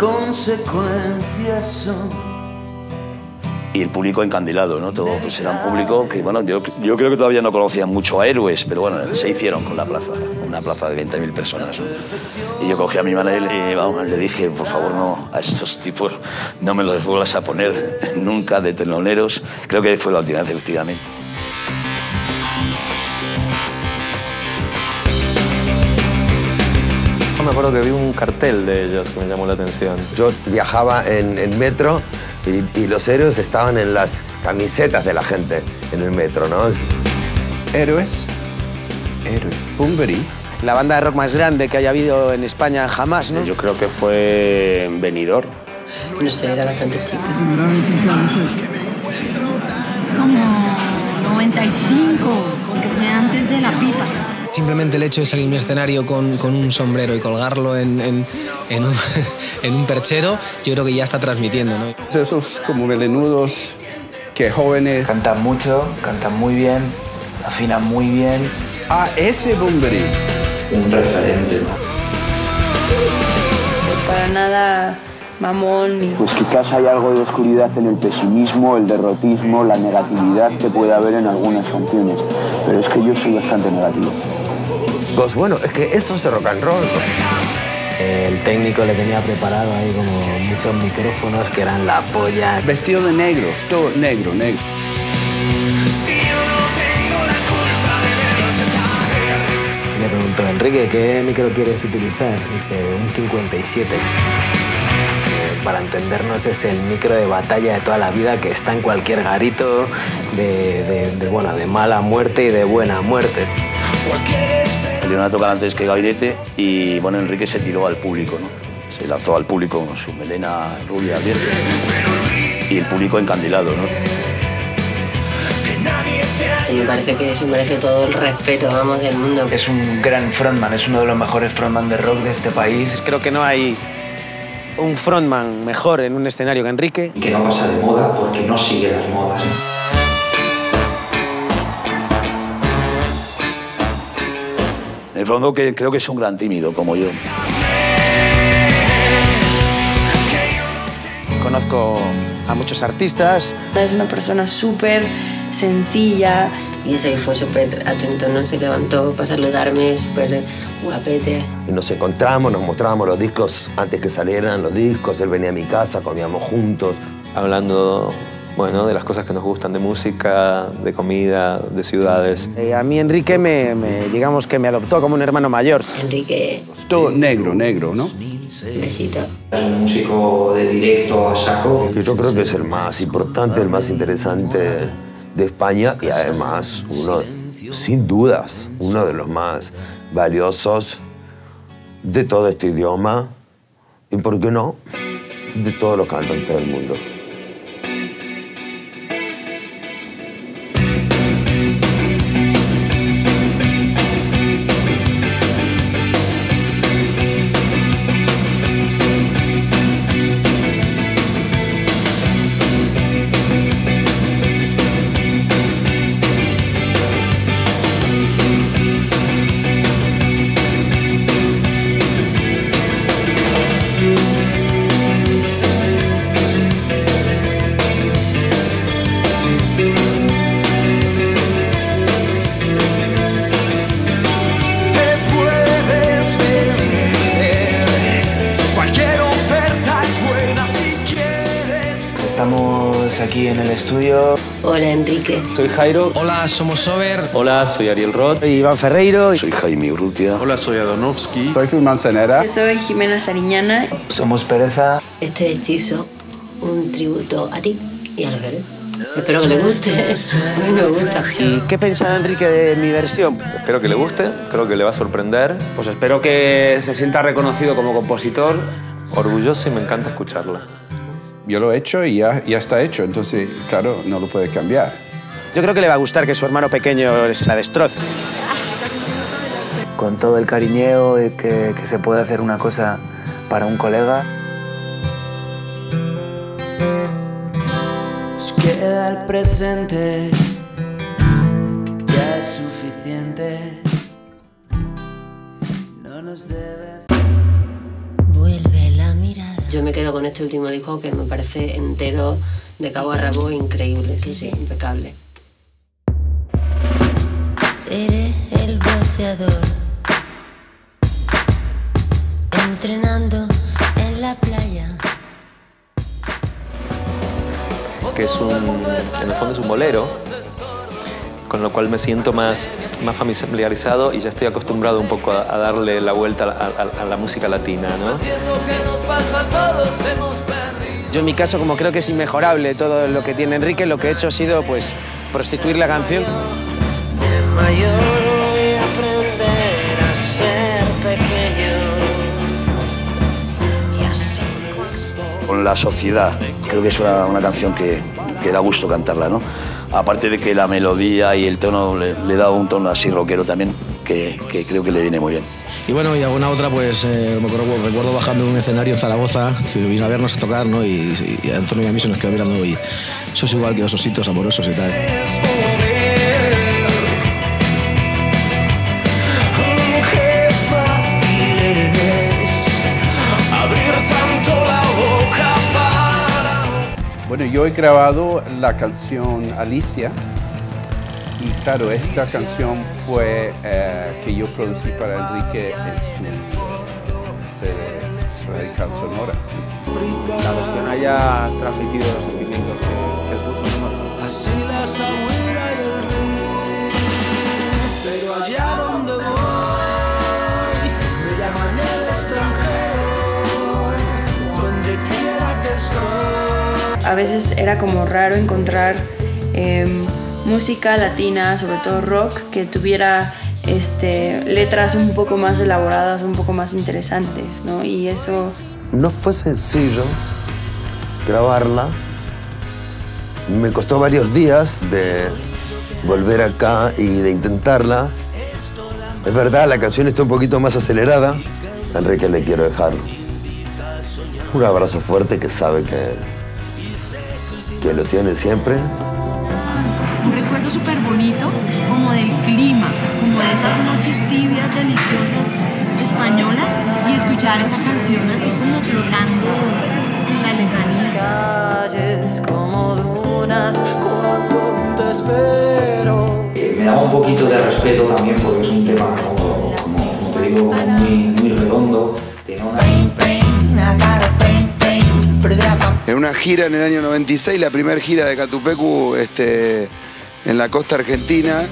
consecuencias son. Y el público encandilado, ¿no? Todo, pues era un público que, bueno, yo creo que todavía no conocían mucho a Héroes, pero bueno, se hicieron con la plaza, una plaza de 20.000 personas, ¿no? Y yo cogí a mi manager y vamos, le dije, por favor, no, a estos tipos no me los vuelvas a poner nunca de teloneros. Creo que fue la última vez, efectivamente. Me acuerdo que vi un cartel de ellos que me llamó la atención. Yo viajaba en metro y los héroes estaban en las camisetas de la gente en el metro, ¿no? Héroes, héroes, Pumburí. La banda de rock más grande que haya habido en España jamás, ¿no? Yo creo que fue en Benidorm. No sé, era bastante chica. No lo habéis sentido como 95, porque fue antes de La Pipa. Simplemente el hecho de salir a un escenario con un sombrero y colgarlo en un perchero, yo creo que ya está transmitiendo, ¿no? Esos como melenudos, que jóvenes... Cantan mucho, cantan muy bien, afinan muy bien. A ese Pumburí. Un referente, ¿no? Para nada mamón. Pues quizás hay algo de oscuridad en el pesimismo, el derrotismo, la negatividad que puede haber en algunas canciones. Pero es que yo soy bastante negativo. Pues bueno, es que esto es rock and roll. El técnico le tenía preparado ahí como muchos micrófonos que eran la polla. Vestido de negro, todo negro, negro. Le preguntó, Enrique, ¿qué micro quieres utilizar? Dice, un 57. Para entendernos, es el micro de batalla de toda la vida que está en cualquier garito bueno, de mala muerte y de buena muerte. Salieron a tocar antes que Gabinete y bueno, Enrique se tiró al público, ¿no? Se lanzó al público con su melena rubia abierta y el público encandilado, ¿no? Y me parece que se merece todo el respeto, vamos, del mundo. Es un gran frontman, es uno de los mejores frontman de rock de este país. Creo que no hay un frontman mejor en un escenario que Enrique. Que no pasa de moda porque no sigue las modas. En el fondo que creo que es un gran tímido, como yo. Conozco a muchos artistas. Es una persona súper sencilla. Y ese fue súper atento, ¿no? Se levantó para saludarme, súper guapete. Y nos encontramos, nos mostrábamos los discos antes que salieran los discos. Él venía a mi casa, comíamos juntos. Hablando, bueno, de las cosas que nos gustan, de música, de comida, de ciudades. A mí Enrique digamos que me adoptó como un hermano mayor. Enrique... Todo negro, negro, ¿no? Besito. Es un músico de directo a saco. Yo creo que es el más importante, el más interesante de España y además uno, sin dudas, uno de los más valiosos de todo este idioma y, ¿por qué no?, de todos los cantantes del mundo. Aquí en el estudio. Hola, Enrique. Soy Jairo. Hola, somos Sober. Hola, soy Ariel Rot. Soy Iván Ferreiro. Soy Jaime Urrutia. Hola, soy Adonovsky. Soy Phil Manzanera. Yo soy Jimena Sariñana. Somos Pereza. Este hechizo, un tributo a ti y a los héroes. Espero que le guste. A mí me gusta. ¿Y qué pensaba Enrique de mi versión? Espero que le guste, creo que le va a sorprender. Pues espero que se sienta reconocido como compositor. Orgulloso y me encanta escucharla. Yo lo he hecho y ya está hecho, entonces, claro, no lo puedes cambiar. Yo creo que le va a gustar que su hermano pequeño se la destroce. Con todo el cariñeo que se puede hacer una cosa para un colega. Nos queda el presente, que ya es suficiente. No nos debe... Vuelve la mirada. Yo me quedo con este último disco que me parece entero, de cabo a rabo, increíble, eso sí, impecable. Eres el boxeador, entrenando en la playa. Que es en el fondo es un bolero, con lo cual me siento más familiarizado y ya estoy acostumbrado un poco a darle la vuelta a la música latina, ¿no? Yo en mi caso, como creo que es inmejorable todo lo que tiene Enrique, lo que he hecho ha sido pues prostituir la canción. De mayor voy a aprender a ser pequeño. Y así cuando... Con la sociedad. Creo que es una canción que da gusto cantarla, ¿no? Aparte de que la melodía y el tono le da un tono así rockero también, que creo que le viene muy bien. Y bueno, y alguna otra, pues me acuerdo, recuerdo bajando de un escenario en Zaragoza, que vino a vernos a tocar, ¿no? Y a Antonio y a mí se nos quedó mirando y sos igual que los ositos amorosos y tal. Bueno, yo he grabado la canción Alicia y claro, esta canción fue que yo producí para Enrique en su radical sonora. La versión haya transmitido los sentimientos que puso en el Así la sabuera y el río, pero allá donde voy me llaman el extranjero, donde quiera que estoy. A veces era como raro encontrar música latina, sobre todo rock, que tuviera letras un poco más elaboradas, un poco más interesantes, ¿no? Y eso... No fue sencillo grabarla. Me costó varios días de volver acá y de intentarla. Es verdad, la canción está un poquito más acelerada. A Enrique le quiero dejar un abrazo fuerte que sabe que lo tiene siempre. Un recuerdo súper bonito, como del clima, como de esas noches tibias, deliciosas, españolas, y escuchar esa canción así como flotando en la lejanía. Calles como dunas, cuando te espero. Me daba un poquito de respeto también porque es un tema, como te digo, muy redondo. Tiene una... En una gira en el año 96, la primera gira de Catupecu en la costa argentina,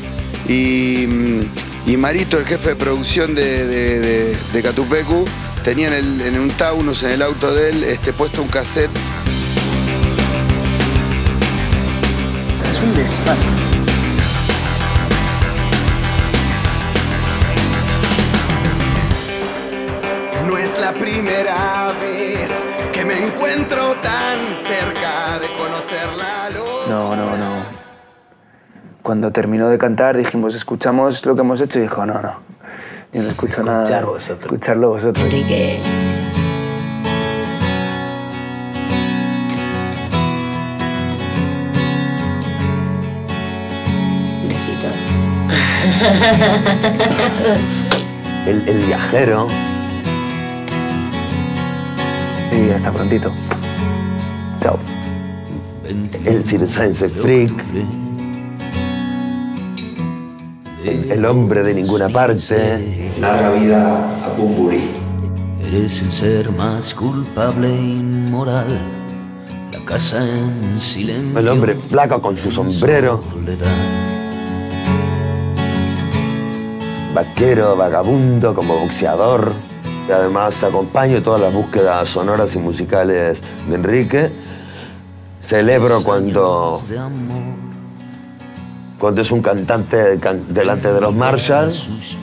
y Marito, el jefe de producción de Catupecu, tenía en un Taunus, en el auto de él, puesto un cassette. Es un desfase. No es la primera vez que me encuentro tan cerca de conocer la luz. No. Cuando terminó de cantar dijimos, escuchamos lo que hemos hecho, y dijo, no. Yo no escucho nada. Escucharlo vosotros. Enrique. Besito. El viajero. Y hasta prontito. Chao. El Sir Science Freak. El hombre de ninguna parte. Larga vida a Pumburí. Eres el ser más culpable e inmoral. La casa en silencio. El hombre flaco con su sombrero. Vaquero, vagabundo, como boxeador. Además, acompaño todas las búsquedas sonoras y musicales de Enrique. Celebro cuando es un cantante delante de los Marshalls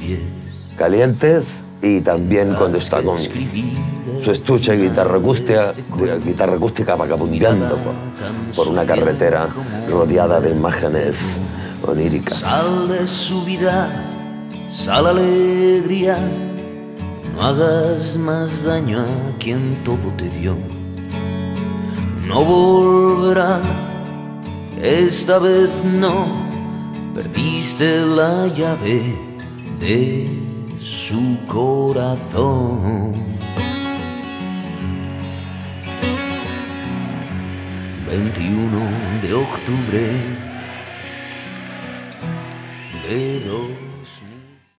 calientes, y también cuando está con su estuche de guitarra acústica vagabundeando por una carretera rodeada de imágenes oníricas. Sal de su vida, sal alegría. No hagas más daño a quien todo te dio. No volverá, esta vez no. Perdiste la llave de su corazón. 21 de octubre de 2000.